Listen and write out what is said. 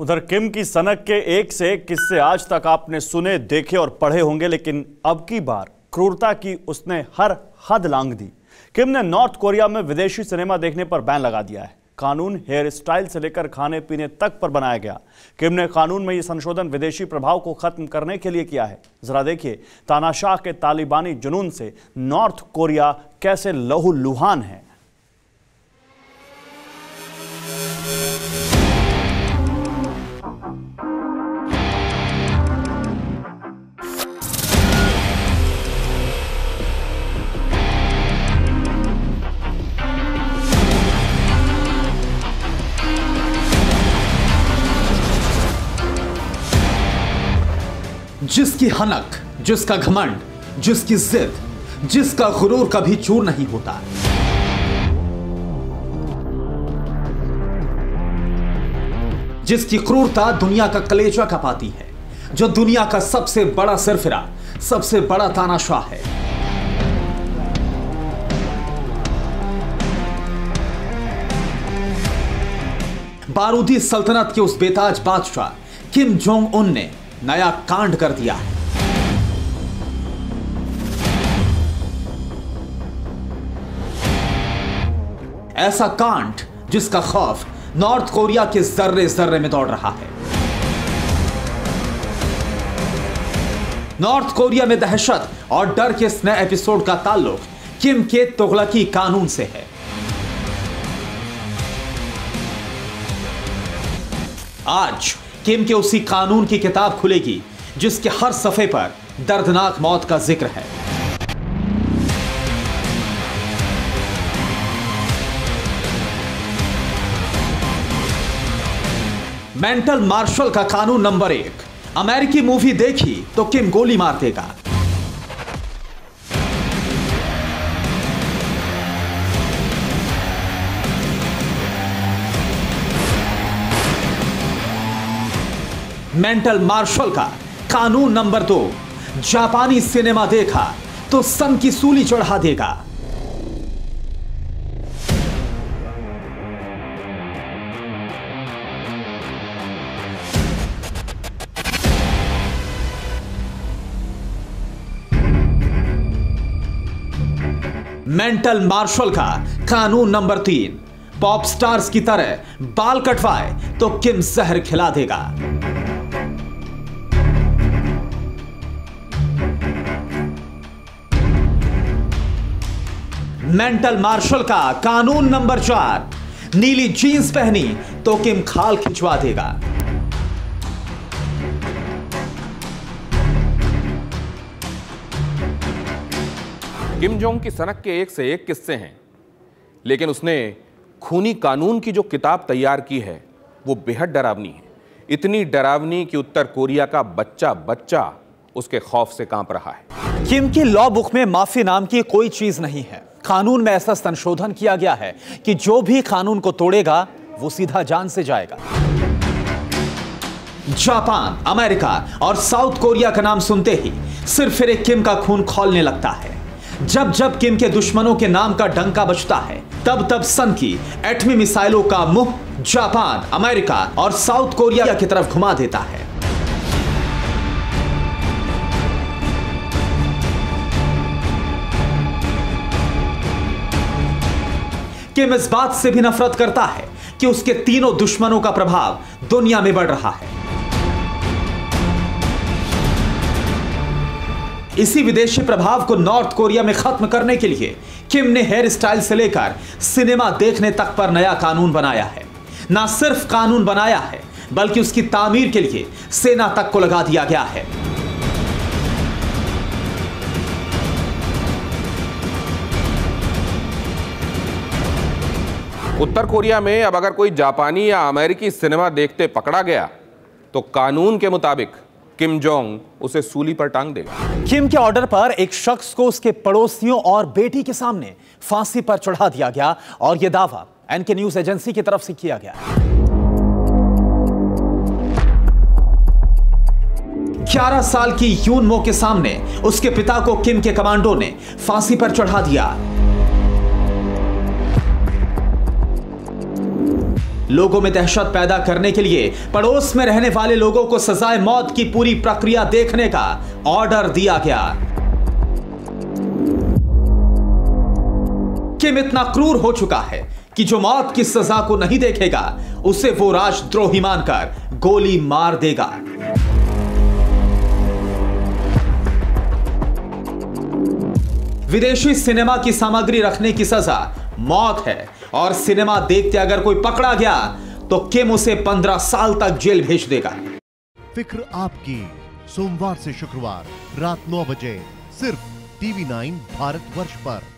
उधर किम की सनक के एक से एक किस्से आज तक आपने सुने, देखे और पढ़े होंगे, लेकिन अब की बार क्रूरता की उसने हर हद लांघ दी। किम ने नॉर्थ कोरिया में विदेशी सिनेमा देखने पर बैन लगा दिया है। कानून हेयर स्टाइल से लेकर खाने पीने तक पर बनाया गया। किम ने कानून में यह संशोधन विदेशी प्रभाव को खत्म करने के लिए किया है। जरा देखिए तानाशाह के तालिबानी जुनून से नॉर्थ कोरिया कैसे लहूलुहान है। जिसकी हनक, जिसका घमंड, जिसकी जिद, जिसका गुरूर कभी चूर नहीं होता। जिसकी क्रूरता दुनिया का कलेजा कपाती है, जो दुनिया का सबसे बड़ा सरफिरा, सबसे बड़ा तानाशाह है। बारूदी सल्तनत के उस बेताज बादशाह किम जोंग उन ने नया कांड कर दिया है। ऐसा कांड जिसका खौफ नॉर्थ कोरिया के जर्रे जर्रे में दौड़ रहा है। नॉर्थ कोरिया में दहशत और डर के इस नए एपिसोड का ताल्लुक किम के तुगलकी कानून से है। आज किम के उसी कानून की किताब खुलेगी जिसके हर सफे पर दर्दनाक मौत का जिक्र है। मेंटल मार्शल का कानून नंबर 1। अमेरिकी मूवी देखी तो किम गोली मार देगा। मेंटल मार्शल का कानून नंबर 2। जापानी सिनेमा देखा तो सन की सूली चढ़ा देगा। मेंटल मार्शल का कानून नंबर 3। पॉप स्टार्स की तरह बाल कटवाए तो किम जहर खिला देगा। मेंटल मार्शल का कानून नंबर 4। नीली जींस पहनी तो किम खाल खिंचवा देगा। किम जोंग की सनक के एक से एक किस्से हैं, लेकिन उसने खूनी कानून की जो किताब तैयार की है वो बेहद डरावनी है। इतनी डरावनी कि उत्तर कोरिया का बच्चा बच्चा उसके खौफ से कांप रहा है। किम की लॉ बुक में माफी नाम की कोई चीज नहीं है। कानून में ऐसा संशोधन किया गया है कि जो भी कानून को तोड़ेगा वो सीधा जान से जाएगा। जापान, अमेरिका और साउथ कोरिया का नाम सुनते ही सिर्फ एक किम का खून खौलने लगता है। जब जब किम के दुश्मनों के नाम का डंका बजता है, तब तब सन की एटमी मिसाइलों का मुंह जापान, अमेरिका और साउथ कोरिया की तरफ घुमा देता है। किम इस बात से भी नफरत करता है कि उसके तीनों दुश्मनों का प्रभाव दुनिया में बढ़ रहा है। इसी विदेशी प्रभाव को नॉर्थ कोरिया में खत्म करने के लिए किम ने हेयर स्टाइल से लेकर सिनेमा देखने तक पर नया कानून बनाया है। ना सिर्फ कानून बनाया है, बल्कि उसकी तामीर के लिए सेना तक को लगा दिया गया है। उत्तर कोरिया में अब अगर कोई जापानी या अमेरिकी सिनेमा देखते पकड़ा गया तो कानून के मुताबिक किम जोंग उसे सूली पर टांग देगा। किम के ऑर्डर पर एक शख्स को उसके पड़ोसियों और बेटी के सामने फांसी पर चढ़ा दिया गया और यह दावा एनके न्यूज एजेंसी की तरफ से किया गया। 11 साल की यून मो के सामने उसके पिता को किम के कमांडो ने फांसी पर चढ़ा दिया। लोगों में दहशत पैदा करने के लिए पड़ोस में रहने वाले लोगों को सजाए मौत की पूरी प्रक्रिया देखने का ऑर्डर दिया गया। किम इतना क्रूर हो चुका है कि जो मौत की सजा को नहीं देखेगा उसे वो राष्ट्रद्रोही मानकर गोली मार देगा। विदेशी सिनेमा की सामग्री रखने की सजा मौत है और सिनेमा देखते अगर कोई पकड़ा गया तो किम उसे 15 साल तक जेल भेज देगा। फिक्र आपकी, सोमवार से शुक्रवार रात 9 बजे सिर्फ टीवी 9 भारतवर्ष पर।